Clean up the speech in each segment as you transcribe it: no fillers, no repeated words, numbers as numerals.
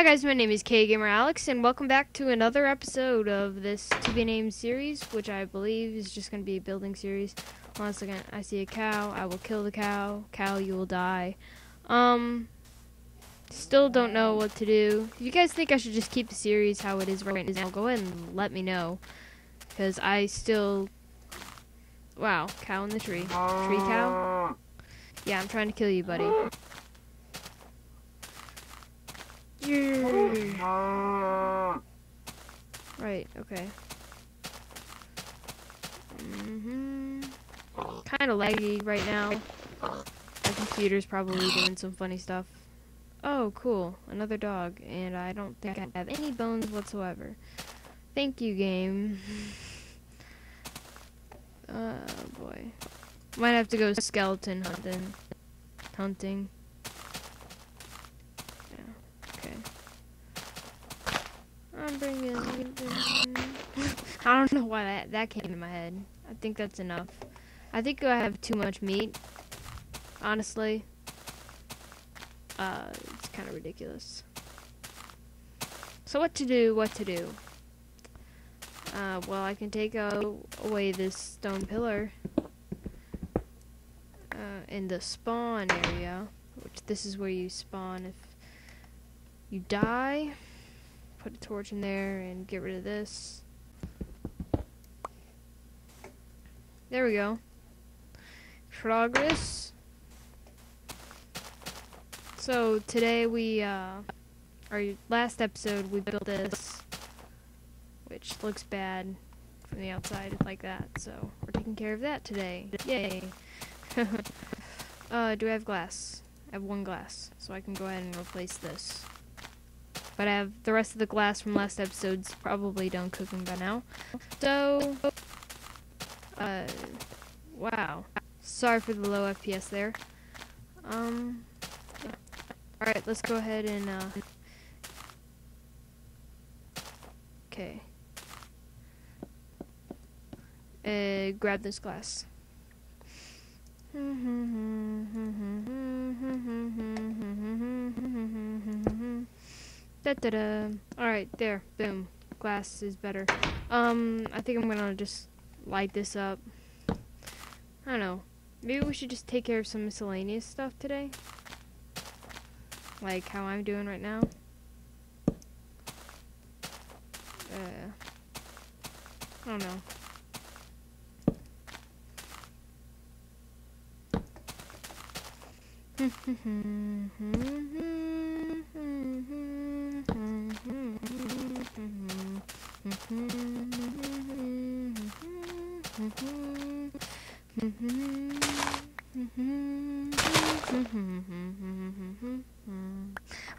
Hi guys, my name is KGamer Alex, and welcome back to another episode of this to-be-named series, which I believe is just going to be a building series. One second, I see a cow, I will kill the cow. Cow, you will die. Still don't know what to do. If you guys think I should just keep the series how it is right now, go ahead and let me know. Because I still... Wow, cow in the tree. Tree cow? Yeah, I'm trying to kill you, buddy. Right, okay. Kind of laggy right now. My computer's probably doing some funny stuff. Oh, cool. Another dog. And I don't think I have any bones whatsoever. Thank you, game. Boy. Might have to go skeleton hunting. I don't know why that came to my head. I think that's enough. I think I have too much meat. Honestly. It's kind of ridiculous. So what to do? Well, I can take away this stone pillar. In the spawn area. Which this is where you spawn if you die. Put a torch in there and get rid of this. There we go. Progress. So today we, our last episode we built this, which looks bad from the outside like that. So we're taking care of that today. Yay. Do I have glass? I have one glass, so I can go ahead and replace this. But I have the rest of the glass from last episode's probably done cooking by now. So, wow. Sorry for the low FPS there. Yeah. Alright, let's go ahead and, okay. Grab this glass. Alright, there. Boom. Glass is better. I think I'm gonna just light this up. I don't know. Maybe we should just take care of some miscellaneous stuff today. Like how I'm doing right now. I don't know.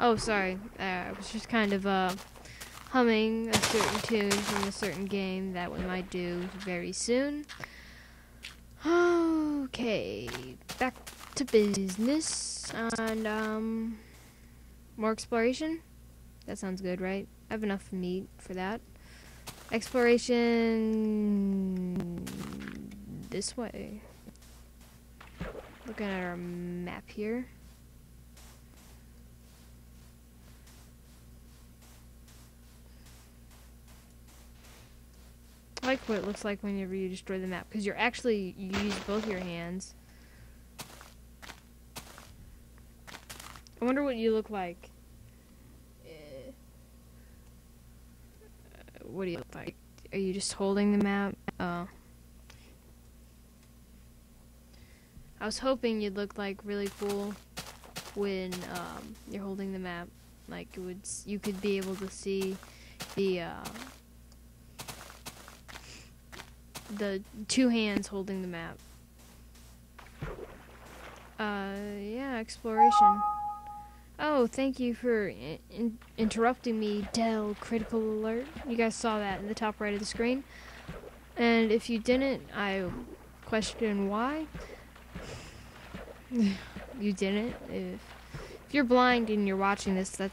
Oh, sorry. I was just kind of humming a certain tune from a certain game that we might do very soon. Okay, back to business and more exploration. That sounds good, right? I have enough meat for that. Exploration... this way. Looking at our map here. I like what it looks like whenever you destroy the map, because you use both your hands. I wonder what you look like. What do you look like? Are you just holding the map? Oh. I was hoping you'd look like really cool when you're holding the map. Like it would, you could be able to see the two hands holding the map. Yeah, exploration. Oh, thank you for interrupting me, Dell. Critical alert. You guys saw that in the top right of the screen. And if you didn't, I question why. You didn't. If you're blind and you're watching this, I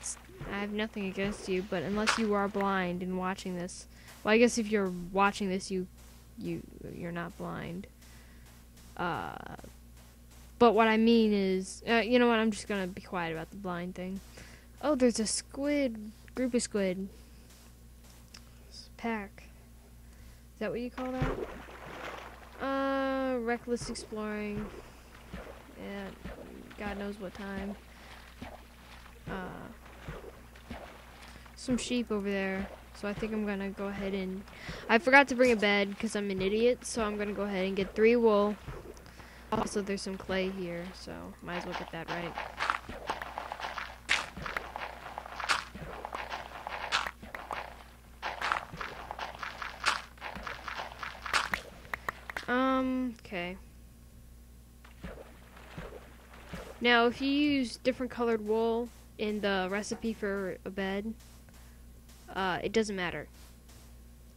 have nothing against you, but unless you are blind and watching this, well, I guess if you're watching this, you're not blind. But what I mean is, you know what, I'm just gonna be quiet about the blind thing. Oh, there's a squid. Group of squid. Pack. Is that what you call that? Reckless exploring. Yeah, God knows what time. Some sheep over there. So I think I'm gonna go ahead and... I forgot to bring a bed because I'm an idiot. So I'm gonna go ahead and get 3 wool. Also, there's some clay here, so might as well get that right. Okay. Now, if you use different colored wool in the recipe for a bed, it doesn't matter.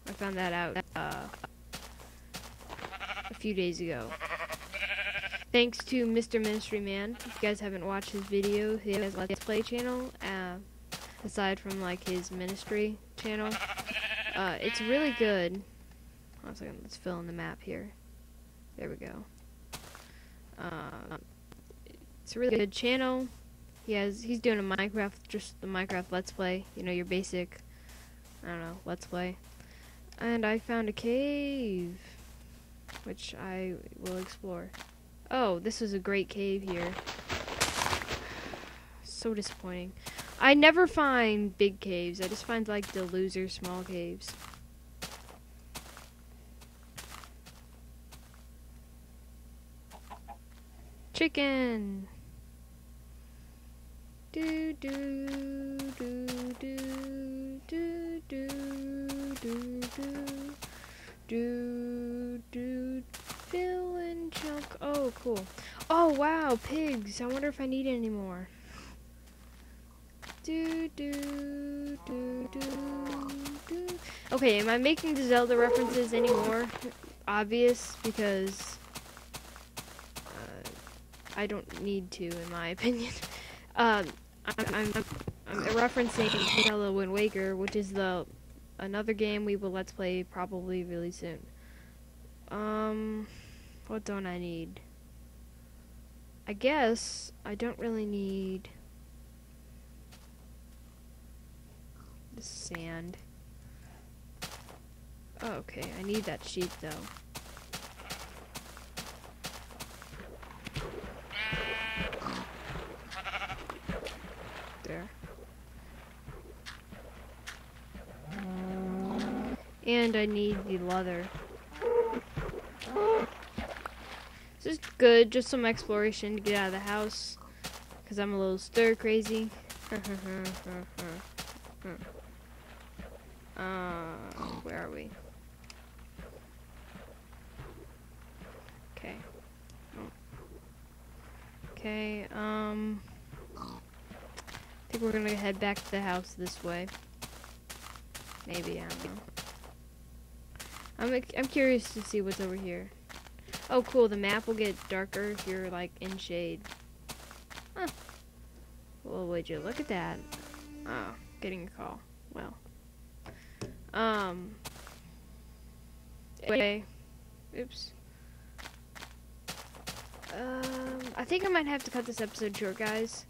I found that out a few days ago. Thanks to Mr. Ministry Man. If you guys haven't watched his video, he has a Let's Play channel, aside from like his ministry channel. It's really good. Hold on a second, let's fill in the map here. There we go. It's a really good channel. He's doing a Minecraft, just the Minecraft Let's Play. You know, your basic, I don't know, Let's Play. And I found a cave, which I will explore. Oh, this is a great cave here. So disappointing. I never find big caves. I just find like the loser small caves. Chicken. Do do do do do do do do do. Fill and chunk. Oh, cool. Oh, wow, pigs. I wonder if I need any more. Do, do, do, do, do. Okay, am I making the Zelda references anymore obvious? Because I don't need to, in my opinion. I'm referencing Zelda Wind Waker, which is another game we will Let's Play probably really soon. What don't I need? I guess I don't really need the sand. Oh, okay, I need that sheep though. There. And I need the leather. This is good, just some exploration to get out of the house, because I'm a little stir crazy. Where are we? Okay. Okay, I think we're gonna head back to the house this way. Maybe, I don't know. I'm curious to see what's over here. Oh, cool. The map will get darker if you're, like, in shade. Huh. Well, would you look at that? Oh, getting a call. Well. Anyway. Oops. I think I might have to cut this episode short, guys.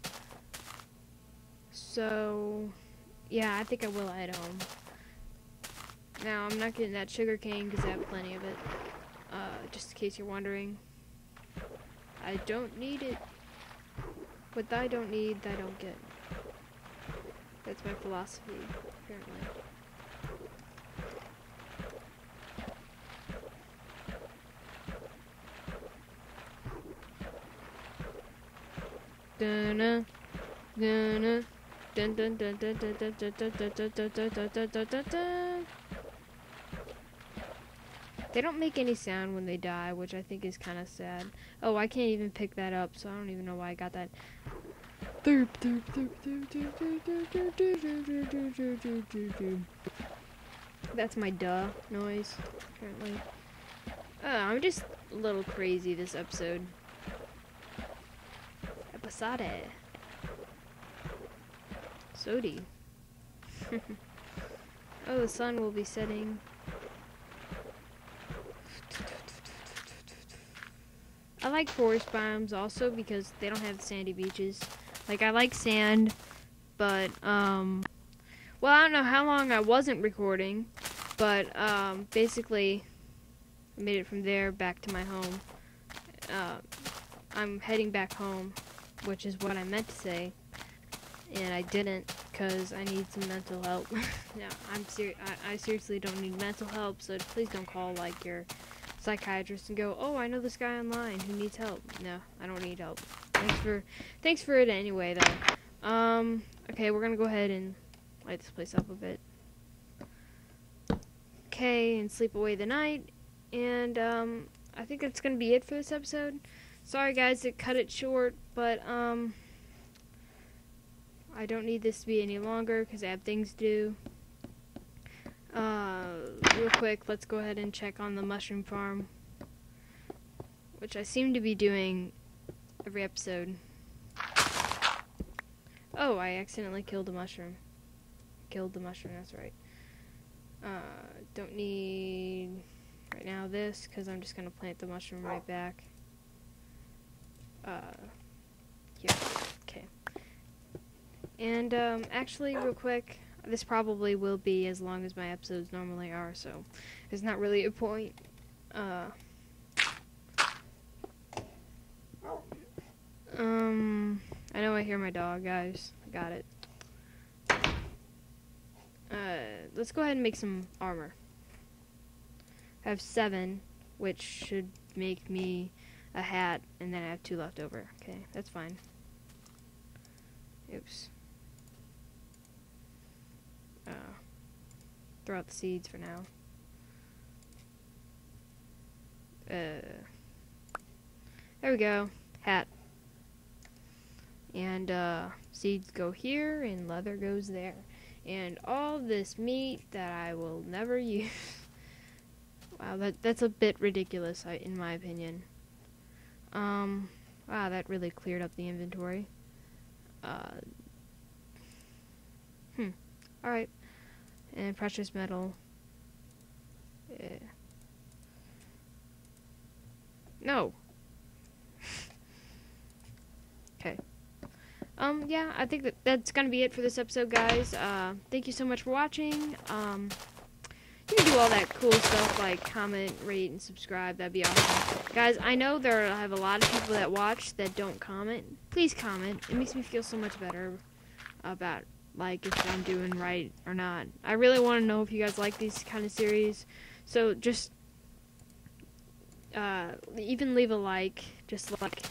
So, yeah, I think I will head home. Now, I'm not getting that sugar cane because I have plenty of it. Just in case you're wondering. I don't need it. What I don't need, I don't get. That's my philosophy, apparently. Dun dun dun dun dun dun dun dun dun dun dun. They don't make any sound when they die, which I think is kind of sad. Oh, I can't even pick that up, so I don't even know why I got that. That's my duh noise, apparently. Oh, I'm just a little crazy this episode. Episode. Sodi. Oh, the sun will be setting. I like forest biomes also because they don't have sandy beaches. Like, I like sand, but, well, I don't know how long I wasn't recording, but, basically, I made it from there back to my home. I'm heading back home, which is what I meant to say, and I didn't, because I need some mental help. No, I seriously don't need mental help, so please don't call, like, your psychiatrist and go, oh, I know this guy online who needs help. No, I don't need help. Thanks for it anyway, though. Okay, we're gonna go ahead and light this place up a bit. Okay, and sleep away the night, and, I think that's gonna be it for this episode. Sorry guys to cut it short, but, I don't need this to be any longer because I have things to do. Real quick, let's go ahead and check on the mushroom farm, which I seem to be doing every episode. Oh, I accidentally killed a mushroom. Killed the mushroom, that's right. Don't need right now this, because I'm just going to plant the mushroom right back. Yeah, okay. And, actually, real quick, this probably will be as long as my episodes normally are, so it's not really a point. I know I hear my dog, guys. I got it. Let's go ahead and make some armor. I have 7, which should make me a hat, and then I have 2 left over. Okay, that's fine. Oops. Throw out the seeds for now. There we go. Hat. And, seeds go here, and leather goes there. And all this meat that I will never use. Wow, that's a bit ridiculous, in my opinion. Wow, that really cleared up the inventory. Alright. And precious metal. Yeah. No! Okay. Yeah, I think that's gonna be it for this episode, guys. Thank you so much for watching. You can do all that cool stuff like comment, rate, and subscribe. That'd be awesome. Guys, I know I have a lot of people that watch that don't comment. Please comment. It makes me feel so much better about, like, if I'm doing right or not. I really want to know if you guys like these kind of series. So, just, even leave a like. Just, like,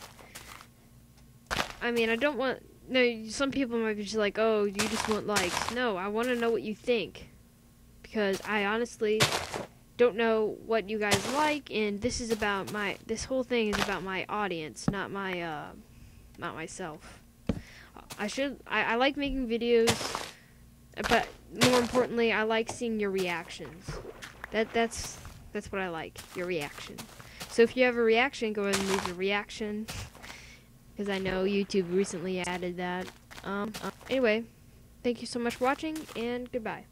I mean, I don't want, no, some people might be just like, oh, you just want likes. No, I want to know what you think. Because I honestly don't know what you guys like, and this is about this whole thing is about my audience, not myself. I like making videos, but more importantly, I like seeing your reactions. That's what I like, your reaction. So if you have a reaction, go ahead and leave a reaction, because I know YouTube recently added that. Anyway, thank you so much for watching, and goodbye.